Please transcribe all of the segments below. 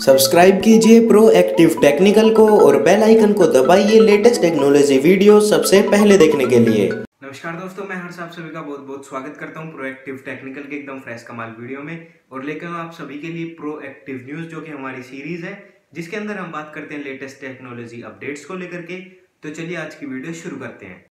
Subscribe कीजिए proactive technical को और बेल आइकन को दबाइए लेटेस्ट टेक्नोलॉजी वीडियो सबसे पहले देखने के लिए। नमस्कार दोस्तों, मैं हर्ष आप सभी का बहुत बहुत स्वागत करता हूं प्रोएक्टिव टेक्निकल के एकदम फ्रेश कमाल वीडियो में और लेकर आऊं आप सभी के लिए प्रोएक्टिव न्यूज जो कि हमारी सीरीज है जिसके अंदर हम बात करते हैं लेटेस्ट टेक्नोलॉजी अपडेट्स को लेकर के। तो चलिए आज की वीडियो शुरू करते हैं।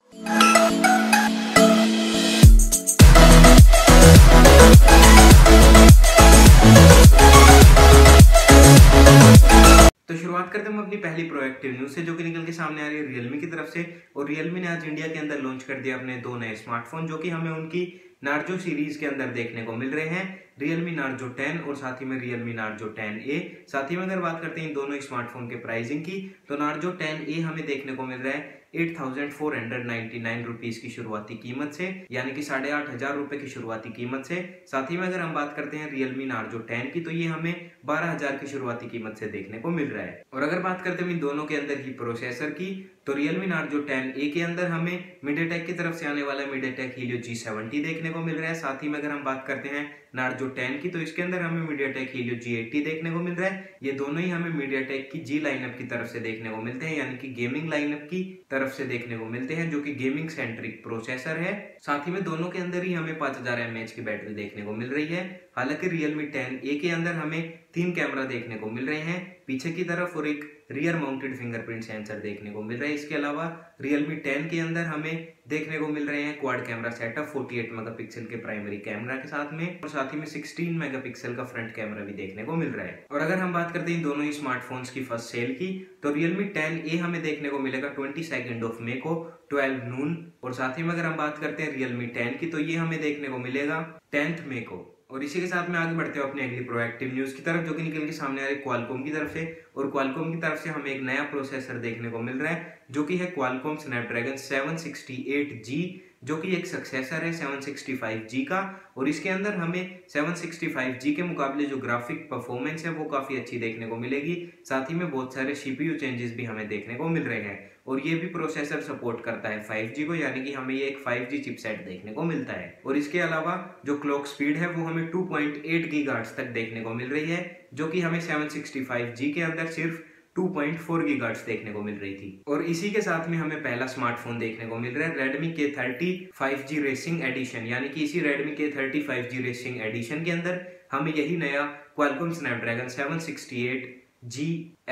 तो शुरुआत करते हैं हम अपनी पहली प्रोएक्टिव न्यूज से जो कि निकल के सामने आ रही है रियलमी की तरफ से। और रियलमी ने आज इंडिया के अंदर लॉन्च कर दिया अपने दो नए स्मार्टफोन जो कि हमें उनकी नार्जो सीरीज के अंदर देखने को मिल रहे हैं, रियलमी नार्जो 10 और साथ ही में रियलमी नार्जो 10A। साथ ही में अगर बात करते हैं इन दोनों स्मार्टफोन के प्राइसिंग की तो नार्जो 10A हमें देखने को मिल रहा है 8,499 रुपीज की शुरुआती कीमत से, यानी कि 8,500 रुपए की शुरुआती कीमत से। साथ ही में अगर हम बात करते हैं रियलमी नार्जो 10 की तो ये हमें 12,000 की शुरुआती कीमत से देखने को मिल रहा है। और अगर बात करते हैं इन दोनों के अंदर ही प्रोसेसर की तो रियलमी नार्जो 10A के अंदर हमें मीडियाटेक की तरफ से आने वाला मीडियाटेक हीलियो G70 देखने को मिल रहा है। साथ ही में अगर हम बात करते हैं नार्जो 10 की तो इसके अंदर हमें मीडियाटेक हीलियो G80 देखने को मिल रहा है। ये दोनों ही हमें मीडियाटेक की G लाइनअप की तरफ से देखने को मिलते हैं, यानी कि गेमिंग लाइनअप की तरफ से देखने को मिलते हैं जो कि गेमिंग सेंट्रिक प्रोसेसर है। साथ ही में दोनों के अंदर ही हमें 5000 mAh की बैटरी देखने को मिल रही है। हालांकि रियलमी 10A के अंदर हमें 3 कैमरा देखने को मिल रहे हैं, पीछे की तरफ और एक रियर माउंटेड फिंगरप्रिंट सेंसर देखने को मिल रहा है। इसके अलावा रियलमी 10 के अंदर हमें देखने को मिल रहे हैं क्वाड कैमरा सेटअप 48 मेगापिक्सल के प्राइमरी कैमरा के साथ में और साथ ही में 16 मेगापिक्सल का फ्रंट कैमरा भी देखने को मिल रहा है। और अगर हम बात करते हैं इन दोनों ही स्मार्टफोन्स की फर्स्ट सेल की तो रियलमी 10A हमें देखने को मिलेगा 22 मई को 12 नून। और साथ ही में अगर हम बात करते हैं रियलमी 10 की तो ये हमें देखने को मिलेगा 10 मई को। और इसी के साथ में आगे बढ़ते हो अपने अगली प्रोएक्टिव न्यूज की तरफ जो कि निकल के सामने आ रही है क्वालकॉम की तरफ से। और क्वालकॉम की तरफ से हमें एक नया प्रोसेसर देखने को मिल रहा है जो कि है क्वालकॉम स्नैपड्रैगन 768G जो कि एक सक्सेसर है 765G का। और इसके अंदर हमें 765G के मुकाबले जो ग्राफिक परफॉर्मेंस है वो काफ़ी अच्छी देखने को मिलेगी। साथ ही में बहुत सारे CPU चेंजेस भी हमें देखने को मिल रहे हैं और ये भी प्रोसेसर सपोर्ट करता है 5G को, यानी कि हमें ये एक 5G चिपसेट देखने को मिलता है। और इसके अलावा जो क्लॉक स्पीड है वो हमें 2.8 गीगाहर्ट्ज तक देखने को मिल रही है जो कि हमें 765G के अंदर सिर्फ 2.4 गीगाहर्ट्ज देखने को मिल रही थी। और इसी के साथ में हमें पहला स्मार्टफोन देखने को मिल रहा है Redmi K30 5G racing edition, यानी कि इसी Redmi K30 5G racing edition के अंदर हमें यही नया Qualcomm Snapdragon 768G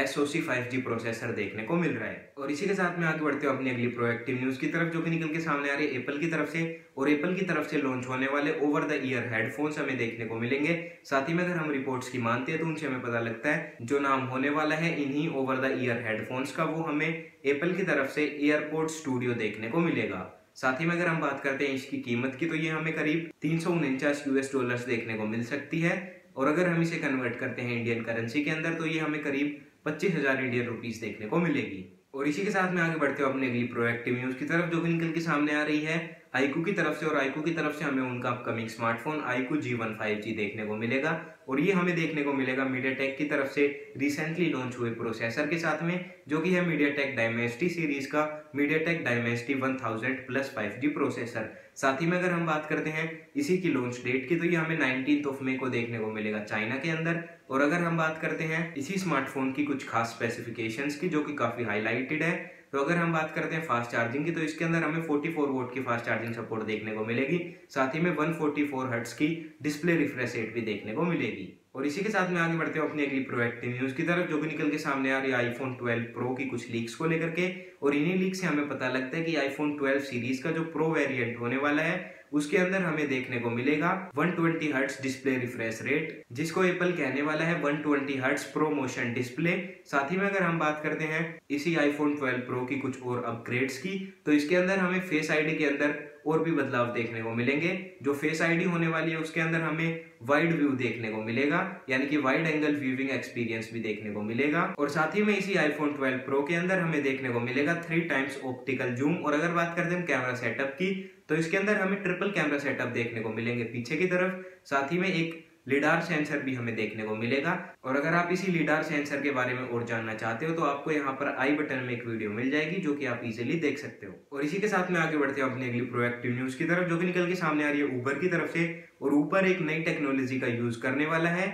SoC 5G processor देखने को मिल रहा है। और इसी के साथ में आगे बढ़ते हो अपनी अगली प्रोएक्टिव न्यूज की तरफ जो कि निकल के सामने आ रही है एप्पल की तरफ से। और एप्पल की तरफ से लॉन्च होने वाले ओवर द ईयर हेडफोन्स हमें देखने को मिलेंगे। साथ ही में अगर हम रिपोर्ट्स की मानते हैं तो उनसे हमें पता लगता है जो नाम होने वाला है इन्हीं ओवर द ईयर हेडफोन्स का वो हमें एप्पल की तरफ से एयरपोड्स स्टूडियो देखने को मिलेगा। साथ ही में अगर हम बात करते हैं इसकी कीमत की तो ये हमें करीब $349 देखने को मिल सकती है। और अगर हम इसे कन्वर्ट करते हैं इंडियन करेंसी के अंदर तो ये हमें करीब 25,000 इंडियन रुपीस देखने को मिलेगी। और इसी के साथ में आगे बढ़ते हो अपने अगली प्रोएक्टिव न्यूज की तरफ जो कि निकल के सामने आ रही है iQOO की तरफ से। और iQOO की तरफ से हमें उनका upcoming smartphone iQOO G1 5G देखने को मिलेगा और ये हमें देखने को मिलेगा मीडियाटेक की तरफ से रिसेंटली लॉन्च हुए प्रोसेसर के साथ में जो कि है मीडियाटेक डायमेंसिटी सीरीज का मीडियाटेक डायमेंसिटी 1000+ 5G प्रोसेसर। साथ ही में अगर हम बात करते हैं इसी की लॉन्च डेट की तो ये हमें 19 मई को देखने को मिलेगा चाइना के अंदर। और अगर हम बात करते हैं इसी स्मार्टफोन की कुछ खास स्पेसिफिकेशंस की जो कि काफ़ी हाईलाइटेड है तो अगर हम बात करते हैं फास्ट चार्जिंग की तो इसके अंदर हमें 44 वोट की फास्ट चार्जिंग सपोर्ट देखने को मिलेगी। साथ ही में 144 हर्ट्ज की डिस्प्ले रिफ्रेश रेट भी देखने को मिलेगी। और इसी के साथ में आगे बढ़ते हैं अपनी अगली प्रोएक्टिव न्यूज की तरफ जो कि निकल के सामने आ रही है आईफोन 12 प्रो की कुछ लीक्स को लेकर के। और इन्हीं लीक से हमें पता लगता है कि आईफोन 12 सीरीज का जो प्रो वेरिएंट होने वाला है उसके अंदर हमें देखने को मिलेगा 120 हर्ट्ज डिस्प्ले रिफ्रेश रेट जिसको एप्पल कहने वाला है 120 हर्ट्ज प्रो मोशन डिस्प्ले। साथ ही में अगर हम बात करते हैं इसी आईफोन 12 प्रो की कुछ और अपग्रेड्स की तो इसके अंदर हमें फेस आईडी के अंदर और भी बदलाव देखने को मिलेंगे। जो फेस आईडी होने वाली है उसके अंदर हमें वाइड व्यू देखने को मिलेगा, यानी कि वाइड एंगल व्यूइंग एक्सपीरियंस भी देखने को मिलेगा। और साथ ही में इसी आईफोन 12 प्रो के अंदर हमें देखने को मिलेगा 3x ऑप्टिकल जूम। और अगर बात करते हैं कैमरा सेटअप की तो इसके अंदर हमें ट्रिपल कैमरा सेटअप देखने को मिलेंगे पीछे की तरफ। साथ ही में एक लिडार सेंसर भी हमें देखने को मिलेगा। और अगर आप इसी लिडार सेंसर के बारे में और जानना चाहते हो तो आपको यहाँ पर आई बटन में एक वीडियो मिल जाएगी जो कि आप इजीली देख सकते हो। और इसी के साथ में आगे बढ़ते हो अपने अगली प्रोएक्टिव न्यूज की तरफ जो कि निकल के सामने आ रही है ऊबर की तरफ से। और ऊबर एक नई टेक्नोलॉजी का यूज करने वाला है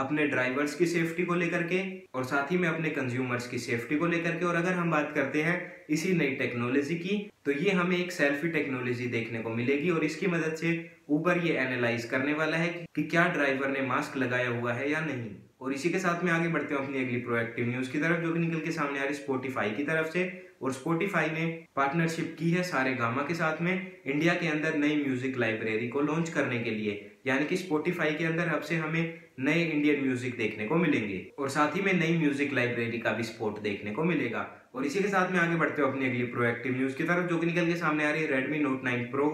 अपने ड्राइवर्स की सेफ्टी को लेकर के और साथ ही में अपने कंज्यूमर्स की सेफ्टी को लेकर के। और अगर हम बात करते हैं इसी नई टेक्नोलॉजी की, तो ये हमें एक सेल्फी टेक्नोलॉजी देखने को मिलेगी और इसकी मदद से ऊबर ये एनालाइज करने वाला है कि क्या ड्राइवर ने मास्क लगाया हुआ है या नहीं। और इसी के साथ में आगे बढ़ते हैं अपनी अगली प्रोएक्टिव न्यूज की तरफ, जो कि निकल के सामने आ रही स्पॉटिफाई की तरफ से। और स्पॉटिफाई ने पार्टनरशिप की है सारे गामा के साथ में इंडिया के अंदर नई म्यूजिक लाइब्रेरी को लॉन्च करने के लिए, यानी कि स्पॉटिफाई के अंदर अब से हमें नए इंडियन म्यूजिक देखने को मिलेंगे और साथ ही में नई म्यूजिक लाइब्रेरी का भी स्पोर्ट देखने को मिलेगा। और इसी के साथ में आगे बढ़ते हो अपनी अगली प्रोएक्टिव न्यूज की तरफ, जो कि निकल के सामने आ रही है रेडमी नोट 9 प्रो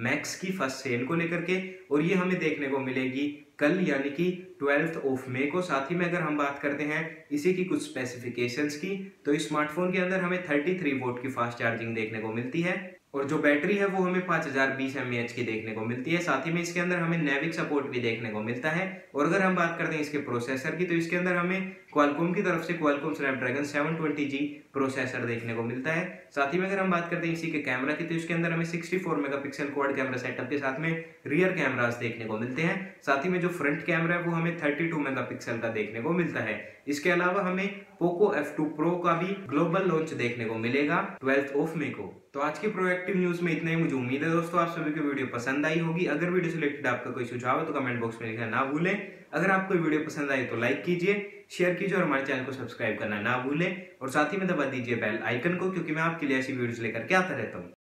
मैक्स की फर्स्ट सेल को लेकर के, और ये हमें देखने को मिलेगी कल यानी कि 12 मई को। साथ ही में अगर हम बात करते हैं इसी की कुछ स्पेसिफिकेशंस की, तो इस स्मार्टफोन के अंदर हमें 33 वोल्ट की फास्ट चार्जिंग देखने को मिलती है और जो बैटरी है वो हमें 5020 mAh की देखने को मिलती है। साथ ही में इसके अंदर हमें नेविक सपोर्ट भी देखने को मिलता है। और अगर हम बात करते हैं इसके प्रोसेसर की, तो इसके अंदर हमें क्वालकॉम की तरफ से क्वालकॉम स्नैपड्रैगन 720G प्रोसेसर देखने को मिलता है। साथ ही में अगर हम बात करते हैं इसी के कैमरा की, तो इसके अंदर हमें 64 मेगापिक्सल क्वाड कैमरा सेटअप के साथ में रियर कैमरास देखने को मिलते हैं। साथ ही में जो फ्रंट कैमरा है वो हमें 32 मेगापिक्सल का देखने को मिलता है। इसके अलावा हमें पोको F2 Pro का भी ग्लोबल लॉन्च देखने को मिलेगा 12 मई को। तो आज की प्रोएक्टिव न्यूज में इतना ही। मुझे उम्मीद है दोस्तों आप सभी को वीडियो पसंद आई होगी। अगर वीडियो से रिलेटेड आपका कोई सुझाव है तो कमेंट बॉक्स में लिखना ना भूलें। अगर आपको वीडियो पसंद आए तो लाइक कीजिए, शेयर कीजिए और हमारे चैनल को सब्सक्राइब करना ना भूलें और साथ ही में दबा दीजिए बेल आइकन को, क्योंकि मैं आपके लिए ऐसी वीडियोस लेकर के आता रहता हूँ।